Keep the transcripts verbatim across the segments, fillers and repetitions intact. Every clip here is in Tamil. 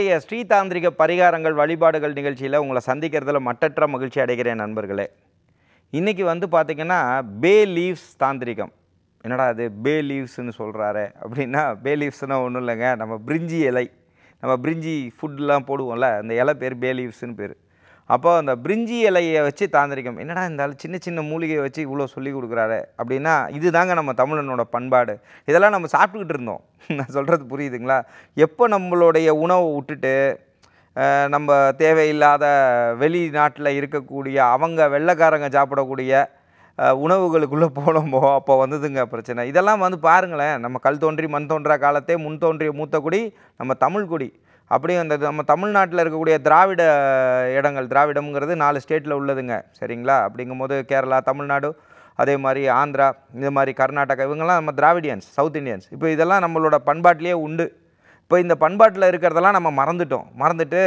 இன்றைய ஸ்ரீதாந்திரிக பரிகாரங்கள் வழிபாடுகள் நிகழ்ச்சியில் உங்களை சந்திக்கிறதுல மட்டற்ற மகிழ்ச்சி அடைகிறேன் நண்பர்களே. இன்றைக்கி வந்து பார்த்திங்கன்னா பே லீவ்ஸ் தாந்திரிகம். என்னடா அது பே லீவ்ஸ்ன்னு சொல்கிறாரு அப்படின்னா, பே லீவ்ஸ்னால் ஒன்றும் இல்லைங்க, நம்ம பிரிஞ்சி இலை, நம்ம பிரிஞ்சி ஃபுட்லாம் போடுவோம்ல, அந்த இலை பேர் பே லீவ்ஸ்ன்னு பேர். அப்போ அந்த பிரிஞ்சி இலையை வச்சு தாந்திரிகம், என்னடா இருந்தாலும் சின்ன சின்ன மூலிகையை வச்சு இவ்வளோ சொல்லி கொடுக்குறாரு அப்படின்னா, இது தாங்க நம்ம தமிழனோட பண்பாடு. இதெல்லாம் நம்ம சாப்பிட்டுக்கிட்டு இருந்தோம். நான் சொல்கிறது புரியுதுங்களா? எப்போ நம்மளுடைய உணவை விட்டுட்டு நம்ம தேவையில்லாத வெளிநாட்டில் இருக்கக்கூடிய அவங்க வெள்ளைக்காரங்க சாப்பிடக்கூடிய உணவுகளுக்குள்ளே போனோமோ அப்போ வந்ததுங்க பிரச்சனை. இதெல்லாம் வந்து பாருங்களேன், நம்ம கல் தோன்றி மண் தோன்றா காலத்தே முன் தோன்றிய மூத்த குடி நம்ம தமிழ் குடி. அப்படியே அந்த நம்ம தமிழ்நாட்டில் இருக்கக்கூடிய திராவிட இடங்கள், திராவிடம்ங்கிறது நாலு ஸ்டேட்டில் உள்ளதுங்க சரிங்களா. அப்படிங்கும்போது கேரளா, தமிழ்நாடு, அதே மாதிரி ஆந்திரா, இது மாதிரி கர்நாடகா, இவங்கெல்லாம் நம்ம திராவிடியன்ஸ், சவுத் இண்டியன்ஸ். இப்போ இதெல்லாம் நம்மளோட பண்பாட்டிலே உண்டு. இப்போ இந்த பண்பாட்டில் இருக்கிறதெல்லாம் நம்ம மறந்துட்டோம். மறந்துட்டு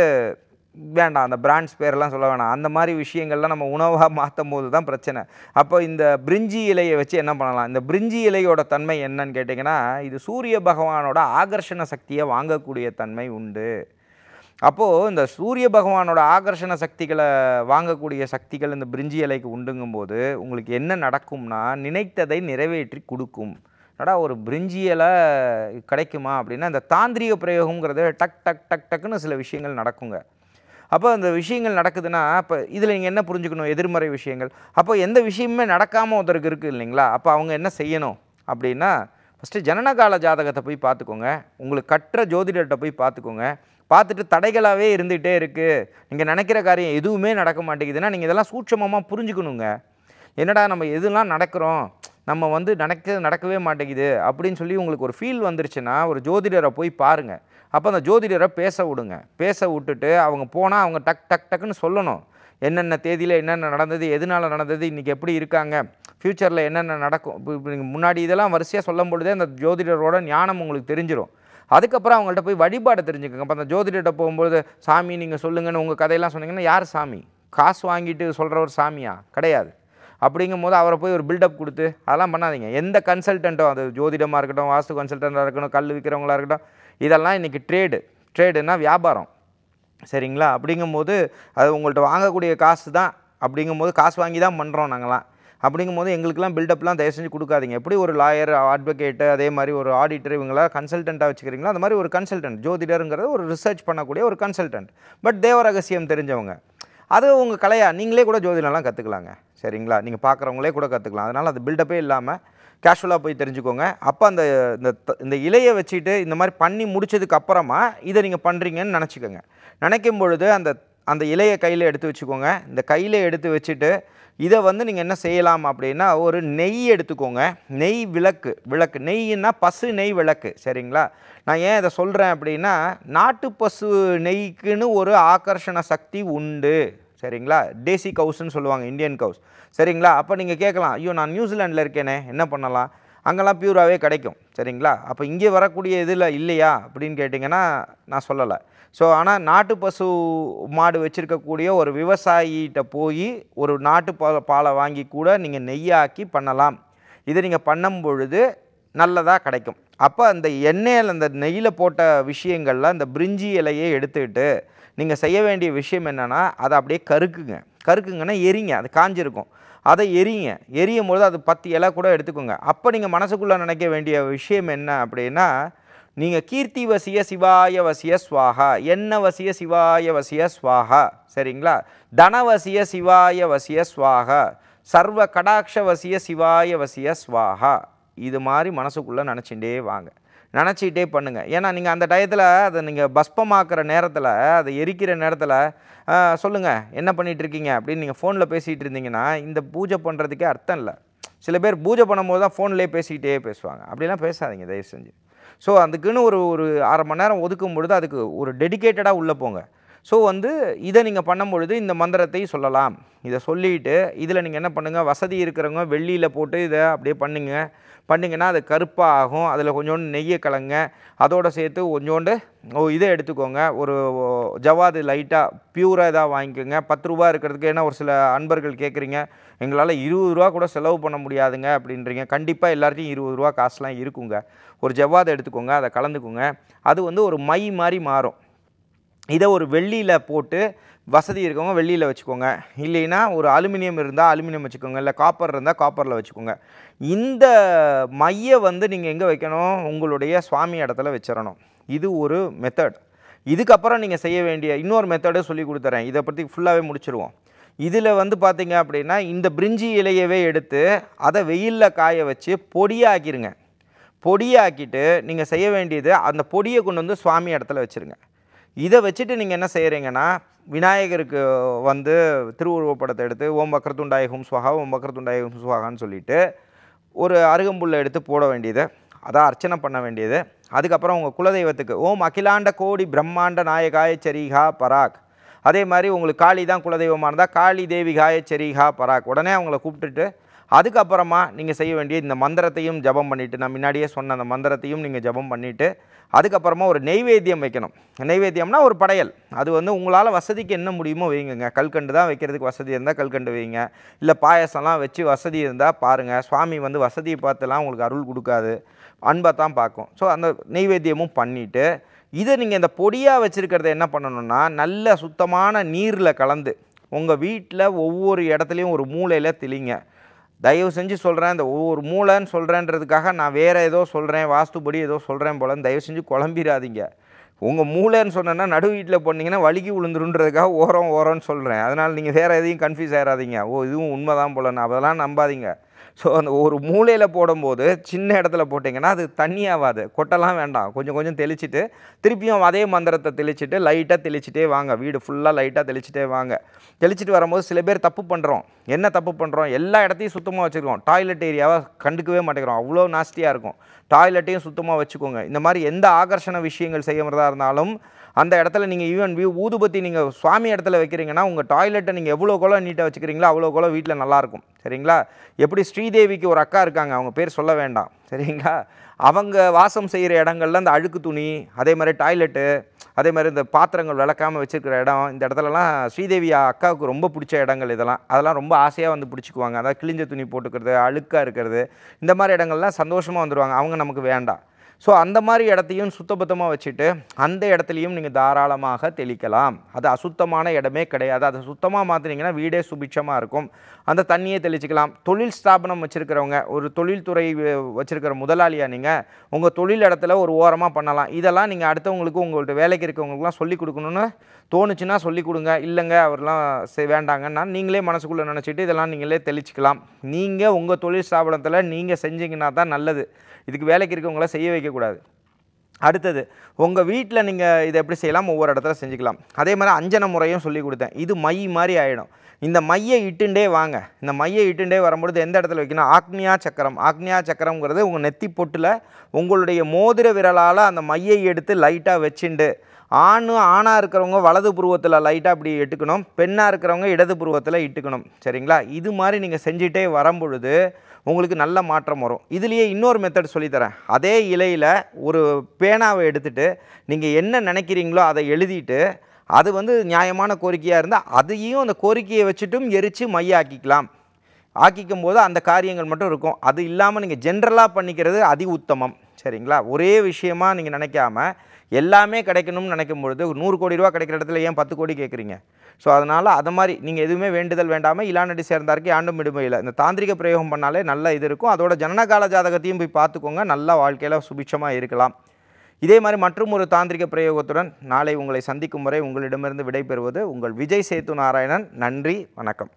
வேண்டாம், அந்த பிராண்ட்ஸ் பேரெலாம் சொல்ல வேணாம். அந்த மாதிரி விஷயங்கள்லாம் நம்ம உணவாக மாற்றும் போது தான் பிரச்சனை. அப்போ இந்த பிரிஞ்சி இலையை வச்சு என்ன பண்ணலாம்? இந்த பிரிஞ்சி இலையோட தன்மை என்னன்னு கேட்டிங்கன்னா, இது சூரிய பகவானோட ஆகர்ஷண சக்தியை வாங்கக்கூடிய தன்மை உண்டு. அப்போது இந்த சூரிய பகவானோட ஆகர்ஷண சக்திகளை வாங்கக்கூடிய சக்திகள் இந்த பிரிஞ்சி இலைக்கு உண்டுங்கும்போது உங்களுக்கு என்ன நடக்கும்னா, நினைத்ததை நிறைவேற்றி கொடுக்கும். நடா ஒரு பிரிஞ்சி இலை கிடைக்குமா அப்படின்னா, இந்த தாந்திரிக பிரயோகங்கிறது டக் டக் டக் டக்குன்னு சில விஷயங்கள் நடக்குங்க. அப்போ அந்த விஷயங்கள் நடக்குதுன்னா, அப்போ இதில் நீங்கள் என்ன புரிஞ்சுக்கணும்? எதிர்மறை விஷயங்கள். அப்போ எந்த விஷயமுமே நடக்காமல் ஒருத்தருக்கு இருக்குது இல்லைங்களா. அப்போ அவங்க என்ன செய்யணும் அப்படின்னா, ஃபஸ்ட்டு ஜனனகால ஜாதகத்தை போய் பார்த்துக்கோங்க, உங்களுக்கு கற்ற ஜோதிடத்தை போய் பார்த்துக்கோங்க. பார்த்துட்டு தடைகளாகவே இருந்துகிட்டே இருக்குது, நீங்கள் நினைக்கிற காரியம் எதுவுமே நடக்க மாட்டேங்குதுன்னா, நீங்கள் இதெல்லாம் சூட்சமமாக புரிஞ்சுக்கணுங்க. என்னடா நம்ம எதுலாம் நடக்கிறோம், நம்ம வந்து நடக்க நடக்கவே மாட்டேங்குது அப்படின்னு சொல்லி உங்களுக்கு ஒரு ஃபீல் வந்துருச்சுன்னா, ஒரு ஜோதிடரை போய் பாருங்கள். அப்போ அந்த ஜோதிடரை பேச விடுங்க. பேச விட்டுட்டு அவங்க போனால் அவங்க டக் டக் டக்குன்னு சொல்லணும், என்னென்ன தேதியில் என்னென்ன நடந்தது, எதனால் நடந்தது, இன்றைக்கி எப்படி இருக்காங்க, ஃப்யூச்சரில் என்னென்ன நடக்கும். இப்போ முன்னாடி இதெல்லாம் வரிசையாக சொல்லும் பொழுதே அந்த ஜோதிடரோட ஞானம் உங்களுக்கு தெரிஞ்சிடும். அதுக்கப்புறம் அவங்கள்ட்ட போய் வழிபாடை தெரிஞ்சுக்கோங்க. அப்போ அந்த ஜோதிடர்கிட்ட போகும்போது, சாமி நீங்கள் சொல்லுங்கன்னு உங்கள் கதையெல்லாம் சொன்னீங்கன்னா, யார் சாமி? காசு வாங்கிட்டு சொல்கிற ஒரு சாமியா? கிடையாது. அப்படிங்கும் போது அவரை போய் ஒரு பில்டப் கொடுத்து அதெல்லாம் பண்ணாதீங்க. எந்த கன்சல்டண்ட்டும், அது ஜோதிடமாக இருக்கட்டும், வாஸ்து கன்சல்டண்ட்டாக இருக்கட்டும், கல் விற்கிறவங்களாக இருக்கட்டும், இதெல்லாம் இன்றைக்கி ட்ரேடு. ட்ரேடுனால் வியாபாரம் சரிங்களா. அப்படிங்கும்போது அது உங்கள்கிட்ட வாங்கக்கூடிய காசு தான். அப்படிங்கும்போது காசு வாங்கி தான் பண்ணுறோம் நாங்களாம். அப்படிங்கும்போது எங்களுக்கெல்லாம் பில்டப்லாம் தயவு செஞ்சு கொடுக்காதீங்க. எப்படி ஒரு லாயர், அட்வொகேட்டு, அதே மாதிரி ஒரு ஆடிட்டர், இவங்களா கன்சல்டண்ட்டாக வச்சுக்கிறீங்களோ அந்த மாதிரி ஒரு கன்சல்டன்ட். ஜோதிடருங்கிறது ஒரு ரிசர்ச் பண்ணக்கூடிய ஒரு கன்சல்டன்ட், பட் தேவ ரகசியம் தெரிஞ்சவங்க. அது உங்கள் கலையா, நீங்களே கூட ஜோதிடம்லாம் கற்றுக்கலாங்க சரிங்களா. நீங்கள் பார்க்குறவங்களே கூட கற்றுக்கலாம். அதனால் அது பில்டப்பே இல்லாமல் கேஷுவலாக போய் தெரிஞ்சுக்கோங்க. அப்போ அந்த இந்த இலையை வச்சுட்டு இந்த மாதிரி பண்ணி முடித்ததுக்கு அப்புறமா இதை நீங்கள் பண்ணுறீங்கன்னு நினச்சிக்கோங்க. நினைக்கும் பொழுது அந்த அந்த இலையை கையில் எடுத்து வச்சுக்கோங்க. இந்த கையில் எடுத்து வச்சுட்டு இதை வந்து நீங்கள் என்ன செய்யலாம் அப்படின்னா, ஒரு நெய் எடுத்துக்கோங்க. நெய் விளக்கு, விளக்கு நெய்ன்னா பசு நெய் விளக்கு சரிங்களா. நான் ஏன் இதை சொல்கிறேன் அப்படின்னா, நாட்டு பசு நெய்க்குன்னு ஒரு ஆகர்ஷண சக்தி உண்டு சரிங்களா. டேசி கவுஸ்ன்னு சொல்லுவாங்க, இந்தியன் கவுஸ் சரிங்களா. அப்போ நீங்கள் கேட்கலாம், ஐயோ நான் நியூசிலாண்டில் இருக்கேனே, என்ன பண்ணலாம், அங்கெல்லாம் பியூராகவே கிடைக்கும் சரிங்களா. அப்போ இங்கே வரக்கூடிய இதில் இல்லையா அப்படின்னு கேட்டிங்கன்னா நான் சொல்லலை. ஸோ ஆனால் நாட்டு பசு மாடு வச்சுருக்கக்கூடிய ஒரு விவசாயிகிட்ட போய் ஒரு நாட்டு பா பாலை வாங்கி கூட நீங்கள் நெய்யாக்கி பண்ணலாம். இதை நீங்கள் பண்ணும் பொழுது நல்லதாக கிடைக்கும். அப்போ அந்த எண்ணெயில் அந்த நெய்யில் போட்ட விஷயங்கள்லாம் அந்த பிரிஞ்சி இலையை எடுத்துக்கிட்டு நீங்கள் செய்ய வேண்டிய விஷயம் என்னென்னா, அதை அப்படியே கருக்குங்க. கருக்குங்கன்னா எரிங்க, அது காஞ்சிருக்கும், அதை எரியுங்க. எரியும் பொழுது அது பத்து இலை கூட எடுத்துக்கோங்க. அப்போ நீங்கள் மனசுக்குள்ளே நினைக்க வேண்டிய விஷயம் என்ன அப்படின்னா, நீங்கள் கீர்த்தி வசிய சிவாய வசிய ஸ்வாகா, என்ன வசிய சிவாய வசிய ஸ்வாகா சரிங்களா, தனவசிய சிவாய வசிய ஸ்வாகா, சர்வ கடாட்ச வசிய சிவாய வசிய ஸ்வாகா. இது மாதிரி மனசுக்குள்ளே நினச்சிகிட்டே வாங்க, நினச்சிக்கிட்டே பண்ணுங்கள். ஏன்னா நீங்கள் அந்த டயத்தில் அதை நீங்கள் பஸ்பமாக்குற நேரத்தில், அதை எரிக்கிற நேரத்தில் சொல்லுங்கள் என்ன பண்ணிகிட்ருக்கீங்க அப்படின்னு நீங்கள் ஃபோனில் பேசிகிட்டு இருந்தீங்கன்னா இந்த பூஜை பண்ணுறதுக்கே அர்த்தம் இல்லை. சில பேர் பூஜை பண்ணும்போது தான் ஃபோன்லேயே பேசிக்கிட்டே பேசுவாங்க. அப்படிலாம் பேசாதீங்க தயவு செஞ்சு. ஸோ அதுக்குன்னு ஒரு ஒரு அரை மணி நேரம் ஒதுக்கும் பொழுது அதுக்கு ஒரு டெடிக்கேட்டடாக உள்ளே போங்க. ஸோ வந்து இதை நீங்கள் பண்ணும்பொழுது இந்த மந்திரத்தை சொல்லலாம். இதை சொல்லிவிட்டு இதில் நீங்கள் என்ன பண்ணுங்கள், வசதி இருக்கிறவங்க வெள்ளியில் போட்டு இதை அப்படியே பண்ணுங்க. பண்ணிங்கன்னா அது கருப்பாக ஆகும். அதில் கொஞ்சோண்டு நெய்யை கலங்க, அதோடு சேர்த்து கொஞ்சோண்டு ஓ இதை எடுத்துக்கோங்க, ஒரு ஜவாது லைட்டாக பியூராக இதாக வாங்கிக்கோங்க. பத்து ரூபா இருக்கிறதுக்கு, ஏன்னா ஒரு சில அன்பர்கள் கேட்குறீங்க எங்களால் இருபது ரூபா கூட செலவு பண்ண முடியாதுங்க அப்படின்றீங்க. கண்டிப்பாக எல்லார்ட்டையும் இருபது ரூபா காசுலாம் இருக்குங்க. ஒரு ஜவாதை எடுத்துக்கோங்க, அதை கலந்துக்கோங்க. அது வந்து ஒரு மை மாதிரி மாறும். இத ஒரு வெள்ளியில போட்டு வசதி இருக்கவங்க வெள்ளியில வெச்சுக்கோங்க, இல்லைனா ஒரு அலுமினியம் இருந்தா அலுமினியம் வெச்சுக்கோங்க, இல்ல காப்பர் இருந்தா காப்பர்ல வெச்சுக்கோங்க. இந்த மைய வந்து நீங்க எங்க வைக்கணும், உங்களுடைய சுவாமி இடத்துல வெச்சறணும். இது ஒரு மெத்தட். இதுக்கு அப்புறம் நீங்க செய்ய வேண்டிய இன்னொரு மெத்தட் சொல்லி கொடுத்துறேன், இத பத்தி ஃபுல்லாவே முடிச்சிடுவோம். இதில வந்து பாத்தீங்க அப்படினா இந்த பிரிஞ்சி இலையவே எடுத்து அதை வெயில்ல காய வச்சு பொடியாக்கிடுங்க. பொடியாக்கிட்டு நீங்க செய்ய வேண்டியது அந்த பொடியை கொண்டு வந்து சுவாமி இடத்துல வெச்சிருங்க. இத வச்சிட்டு நீங்க என்ன செய்றீங்கன்னா விநாயகருக்கு வந்து திருவுருவ படத்தை எடுத்து ஓம் வக்ரதுண்டாயகம் ஸ்வஹா ஓம் வக்ரதுண்டாயகம் ஸ்வஹான்னு சொல்லிட்டு ஒரு அருகம்புல்லை எடுத்து போட வேண்டியது, அத அர்ச்சனை பண்ண வேண்டியது. அதுக்கு அப்புறம் உங்க குலதெய்வத்துக்கு ஓம் அகிலாண்ட கோடி பிரம்மாண்ட நாயகாய சரிஹா பராக், அதே மாதிரி உங்களுக்கு காளி தான் குலதெய்வமாக இருந்தால் காளி தேவிகாய சரிஹா பராக் உடனே அவங்கள கூப்பிட்டுட்டு அதுக்கப்புறமா நீங்கள் செய்ய வேண்டிய இந்த மந்திரத்தையும் ஜபம் பண்ணிவிட்டு, நான் முன்னாடியே சொன்ன அந்த மந்திரத்தையும் நீங்கள் ஜபம் பண்ணிவிட்டு அதுக்கப்புறமா ஒரு நெய்வேத்தியம் வைக்கணும். நெய்வேத்தியம்னா ஒரு படையல், அது வந்து உங்களால் வசதிக்கு என்ன முடியுமோ வைங்க. கல்கண்டு தான் வைக்கிறதுக்கு வசதி இருந்தால் கல்கண்டு வைங்க, இல்லை பாயசம்லாம் வச்சு வசதி இருந்தால் பாருங்கள். சுவாமி வந்து வசதியை பார்த்துலாம் உங்களுக்கு அருள் கொடுக்காது, அன்பை தான் பார்க்கும். ஸோ அந்த நெய்வேத்தியமும் பண்ணிவிட்டு இதை நீங்கள் இந்த பொடியாக வச்சுருக்கிறத என்ன பண்ணணும்னா நல்ல சுத்தமான நீரில் கலந்து உங்கள் வீட்டில் ஒவ்வொரு இடத்துலையும் ஒரு மூலையில் தெளிங்க. தயவு செஞ்சு சொல்கிறேன், இந்த ஒவ்வொரு மூளைன்னு சொல்கிறேன்றதுக்காக நான் வேறு ஏதோ சொல்கிறேன் வாஸ்துபடி ஏதோ சொல்கிறேன் போலன்னு தயவு செஞ்சு குழம்பிடாதீங்க. உங்கள் மூளைன்னு சொன்னேன்னா நடு வீட்டில் போனீங்கன்னா வழுக்கி விழுந்துருன்றதுக்காக ஓரம் ஓரம்னு சொல்கிறேன், அதனால் நீங்கள் வேறு எதையும் கன்ஃபியூஸ் ஆகிடாதீங்க. ஓ இதுவும் உண்மை தான் போலன்னு அதெல்லாம் நம்பாதீங்க. ஸோ அந்த ஒரு மூலையில் போடும்போது சின்ன இடத்துல போட்டிங்கன்னா அது தண்ணியாகாது, கொட்டெல்லாம் வேண்டாம். கொஞ்சம் கொஞ்சம் தெளிச்சிட்டு திருப்பியும் அதே மந்திரத்தை தெளிச்சிட்டு லைட்டாக தெளிச்சிட்டே வாங்க, வீடு ஃபுல்லாக லைட்டாக தெளிச்சிட்டே வாங்க. தெளிச்சிட்டு வரும்போது சில பேர் தப்பு பண்ணுறோம். என்ன தப்பு பண்ணுறோம், எல்லா இடத்தையும் சுத்தமாக வச்சுருக்கோம், டாய்லெட் ஏரியாவை கண்டுக்கவே மாட்டேங்கிறோம், அவ்வளோ நாஸ்தியாக இருக்கும். டாய்லெட்டையும் சுத்தமாக வச்சுக்கோங்க. இந்த மாதிரி எந்த ஆகர்ஷண விஷயங்கள் செய்யறதா இருந்தாலும் அந்த இடத்துல நீங்கள் ஈவன் வியூ ஊதுபத்தி நீங்கள் சுவாமி இடத்துல வைக்கிறீங்கன்னா உங்கள் டாய்லெட்டை நீங்கள் எவ்வளோ கோல நீட்டாக வச்சுக்கிறீங்களோ அவ்வளோ கோல வீட்டில் நல்லாயிருக்கும். சரிங்களா? எப்படி ஸ்ரீதேவிக்கு ஒரு அக்கா இருக்காங்க, அவங்க பேர் சொல்ல வேண்டாம், சரிங்களா? அவங்க வாசம் செய்கிற இடங்கள்ல அந்த அழுக்கு துணி, அதே மாதிரி டாய்லெட்டு, அதே மாதிரி இந்த பாத்திரங்கள் விளக்காமல் வச்சுருக்கிற இடம், இந்த இடத்துலலாம் ஸ்ரீதேவி அக்காவுக்கு ரொம்ப பிடிச்ச இடங்கள் இதெல்லாம். அதெல்லாம் ரொம்ப ஆசையாக வந்து பிடிச்சிக்குவாங்க. அதாவது கிழிஞ்ச துணி போட்டுக்கிறது, அழுக்காக இருக்கிறது, இந்த மாதிரி இடங்கள்லாம் சந்தோஷமாக வந்துடுவாங்க, அவங்க நமக்கு வேண்டாம். ஸோ அந்த மாதிரி இடத்தையும் சுத்தபத்தமாக வச்சுட்டு அந்த இடத்துலையும் நீங்கள் தாராளமாக தெளிக்கலாம். அது அசுத்தமான இடமே கிடையாது. அதை சுத்தமாக மாற்றினீங்கன்னா வீடே சுபிட்சமாக இருக்கும். அந்த தண்ணியை தெளிச்சிக்கலாம். தொழில் ஸ்தாபனம் வச்சுருக்கிறவங்க, ஒரு தொழில்துறை வச்சுருக்கிற முதலாளியாக நீங்கள் உங்கள் தொழில் இடத்துல ஒரு ஓரமாக பண்ணலாம். இதெல்லாம் நீங்கள் அடுத்தவங்களுக்கு உங்கள்கிட்ட வேலைக்கு இருக்கவங்களுக்குலாம் சொல்லிக் கொடுக்கணுன்னு தோணுச்சுன்னா சொல்லிக் கொடுங்க. இல்லைங்க அவரெலாம் சே வேண்டாங்கன்னா நீங்களே மனசுக்குள்ளே நினச்சிட்டு இதெல்லாம் நீங்களே தெளிச்சிக்கலாம். நீங்கள் உங்கள் தொழில் ஸ்தாபனத்தில் நீங்கள் செஞ்சிங்கன்னா தான் நல்லது. இதுக்கு வேலைக்கு இருக்கவங்கள செய்ய வைக்கக்கூடாது. அடுத்தது உங்கள் வீட்டில் நீங்கள் இதை எப்படி செய்யலாம், ஒவ்வொரு இடத்துல செஞ்சுக்கலாம். அதே மாதிரி அஞ்சன முறையும் சொல்லி கொடுத்தேன். இது மை மாதிரி ஆகிடும். இந்த மையை இட்டுண்டே வாங்க. இந்த மையை இட்டுண்டே வரும்பொழுது எந்த இடத்துல வைக்கணும், ஆக்னியா சக்கரம். ஆக்னியா சக்கரம்ங்கிறது உங்கள் நெத்தி பொட்டில் உங்களுடைய மோதிர விரலால் அந்த மையை எடுத்து லைட்டாக வச்சுண்டு, ஆணு ஆணாக இருக்கிறவங்க வலது புருவத்தில் லைட்டாக அப்படி இட்டுக்கணும், பெண்ணாக இருக்கிறவங்க இடது புருவத்தில் இட்டுக்கணும். சரிங்களா? இது மாதிரி நீங்கள் செஞ்சுட்டே வரும்பொழுது உங்களுக்கு நல்ல மாற்றம் வரும். இதுலேயே இன்னொரு மெத்தட் சொல்லித்தரேன். அதே இலையில் ஒரு பேனாவை எடுத்துகிட்டு நீங்கள் என்ன நினைக்கிறீங்களோ அதை எழுதிட்டு அது வந்து நியாயமான கோரிக்கையாக இருந்தால் அதையும் அந்த கோரிக்கையை வச்சுட்டும் எரித்து மையாக்கிக்கலாம். ஆக்கிக்கும் போது அந்த காரியங்கள் மட்டும் இருக்கும். அது இல்லாமல் நீங்கள் ஜென்ரலாக பண்ணிக்கிறது அதி உத்தமம். சரிங்களா? ஒரே விஷயமாக நீங்கள் நினைக்காம எல்லாமே கிடைக்கணும்னு நினைக்கும் பொழுது நூறு கோடி ரூபா கிடைக்கிற இடத்துல ஏன் பத்து கோடி கேட்குறீங்க? ஸோ அதனால் அது மாதிரி நீங்கள் எதுவுமே வேண்டுதல் வேண்டாமல் இலானடி சேர்ந்தாருக்கு ஆண்டும் விடுமையில் இந்த தாந்திரிக பிரயோகம் பண்ணாலே நல்ல இது இருக்கும். அதோட ஜனனகால ஜாதகத்தையும் போய் பார்த்துக்கோங்க, நல்லா வாழ்க்கையில் சுபிட்சமாக இருக்கலாம். இதே மாதிரி மற்றும் ஒரு தாந்திரிக பிரயோகத்துடன் நாளை உங்களை சந்திக்கும் வரை உங்களிடமிருந்து விடைபெறுவது உங்கள் விஜய் சேத்து நாராயணன். நன்றி, வணக்கம்.